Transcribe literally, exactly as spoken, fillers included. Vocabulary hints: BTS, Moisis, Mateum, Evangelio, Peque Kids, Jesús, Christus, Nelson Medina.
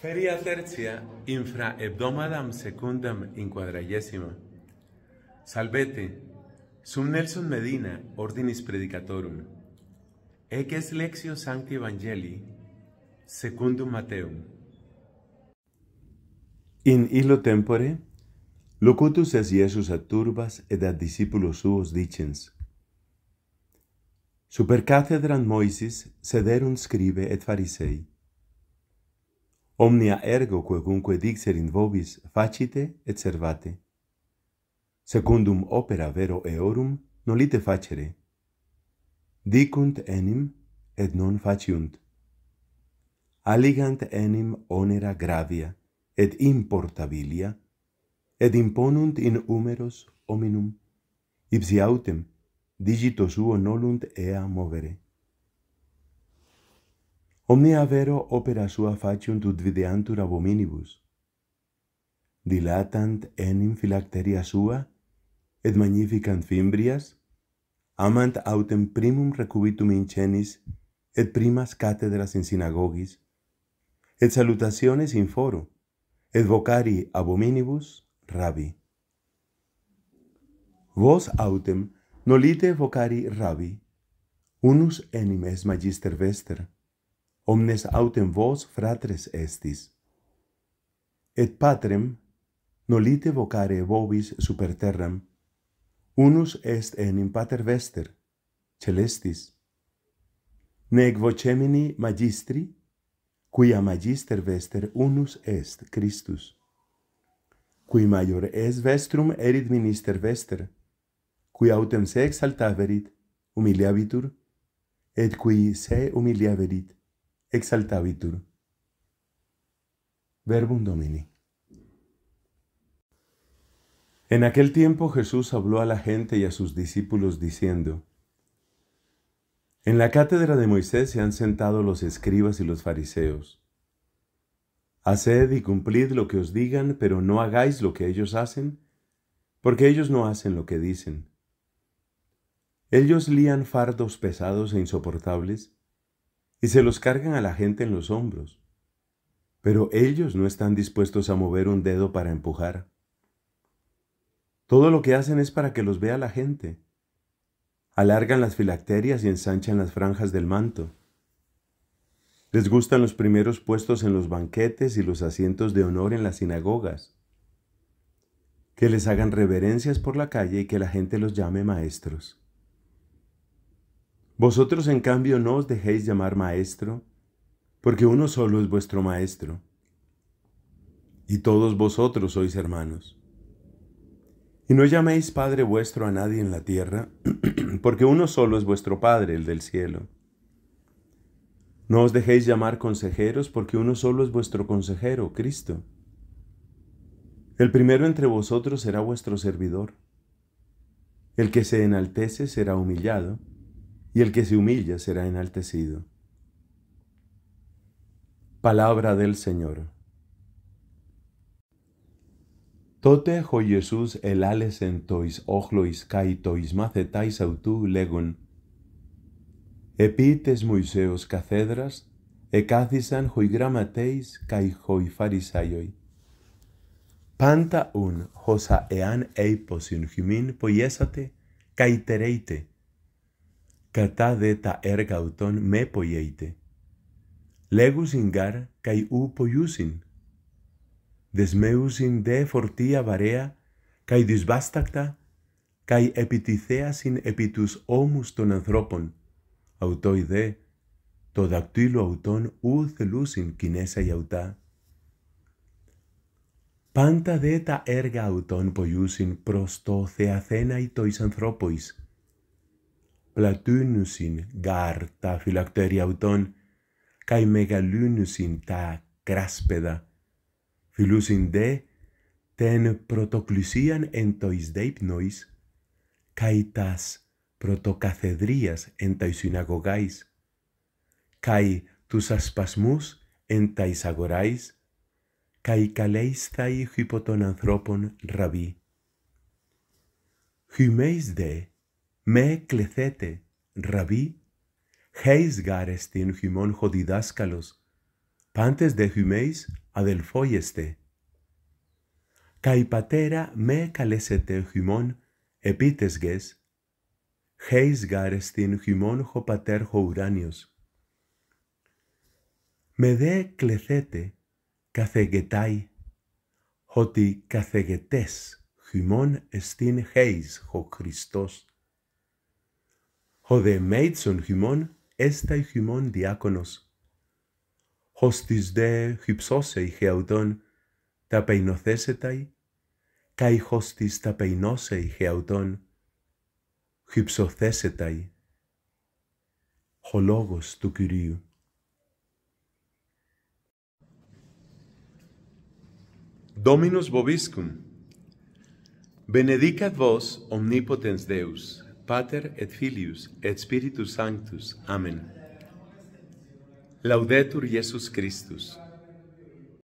Feria tertia infra hebdomadam secundam inquadragesima. Salvete, sum Nelson Medina, ordinis predicatorum. Eques lexio sancti evangelii, secundum Mateum. In illo tempore, locutus es Iesus ad turbas et ad discipulos suos dicens. Super cathedram Moisis sederunt scribe et farisei. Omnia ergo quecunque dixerint vobis facite et servate. Secundum opera vero eorum nolite facere. Dicunt enim et non faciunt. Alligant enim onera gravia et importabilia, et imponunt in humeros hominum, ipsi autem digito suo nolunt ea movere. Omnia vero opera sua faciunt ut videantur abominibus. Dilatant enim philacteria sua, et magnificant fimbrias, amant autem primum recubitum incenis, et primas cathedras in synagogis, et salutaciones in foro, et vocari abominibus Rabbi. Vos autem nolite vocari Rabbi, unus enim es magister vester, omnes autem vos fratres estis. Et patrem nolite vocare vobis super terram, unus est enim pater vester, celestis. Nec vocemini magistri, cuia magister vester unus est Christus, cui maior es vestrum erit minister vester, cui autem se exaltaverit, humiliabitur, et cui se humiliaverit, exaltabitur. Verbum Domini. En aquel tiempo Jesús habló a la gente y a sus discípulos diciendo: En la cátedra de Moisés se han sentado los escribas y los fariseos. Haced y cumplid lo que os digan, pero no hagáis lo que ellos hacen, porque ellos no hacen lo que dicen. Ellos lían fardos pesados e insoportables y se los cargan a la gente en los hombros, pero ellos no están dispuestos a mover un dedo para empujar. Todo lo que hacen es para que los vea la gente. Alargan las filacterias y ensanchan las franjas del manto. Les gustan los primeros puestos en los banquetes y los asientos de honor en las sinagogas. Que les hagan reverencias por la calle y que la gente los llame maestros. Vosotros, en cambio, no os dejéis llamar maestro, porque uno solo es vuestro maestro, y todos vosotros sois hermanos. Y no llaméis Padre vuestro a nadie en la tierra, porque uno solo es vuestro Padre, el del cielo. No os dejéis llamar consejeros, porque uno solo es vuestro consejero, Cristo. El primero entre vosotros será vuestro servidor. El que se enaltece será humillado, y el que se humilla será enaltecido. Palabra del Señor. Tote ho Jesús el alesen tois ochlois kai tois macetais autu legon. Epites Moiseos cacedras, ecathisan hoi gramateis kai hoi farisaioi. Panta un hosa ean eiposin hymin poiesate kai tereite. Κατά δε τα έργα αυτών με ποιέητε. Λέγουσιν γάρ καί ου ποιούσιν. Δεσμεύουσιν δε φορτία βαρέα, καί δυσβάστακτα, καί επιτιθέασιν επί τους ώμους των ανθρώπων. Αυτοί δε, το δακτύλο αυτών ου θελούσιν κινέσα γιαυτά. Πάντα δε τα έργα αυτών ποιούσιν προς το θεαθέναι τοις ανθρώποις. Πλατύνουσιν γάρ τα φυλακτέρια αυτών, καί μεγαλύνουσιν τα κράσπεδα, φιλούσιν δε τεν πρωτοκλουσίαν εν τοις δείπνοις, καί τας πρωτοκαθεδρίας εν ταις συναγωγάις, καί τους ασπασμούς εν ταις αγοράις, καί καλέισθαι υπό των ανθρώπων Ραβί. Χυμέις δε, «Με κλεθέτε, Ραβί, χέις γάρ εστιν χυμών χωδιδάσκαλος, Pantes dehumeis adelfoieste. Kai patera me calesete humon epitesges, heis garestin humon ho pater ho uranios. Me de clecete cacegetai, hoti cacegetes humon estin heis ho Christos. Ho de meitson humon estai humon diáconos. Hostis de hypsosei geauton, ta peinocesetai, kai hostis ta peinosei geauton, hypsocesetai. Ο λόγος του Κυρίου. Dominus vobiscum. Benedicat vos omnipotens Deus, Pater et Filius et Spiritus Sanctus. Amen. Laudetur Jesús Christus.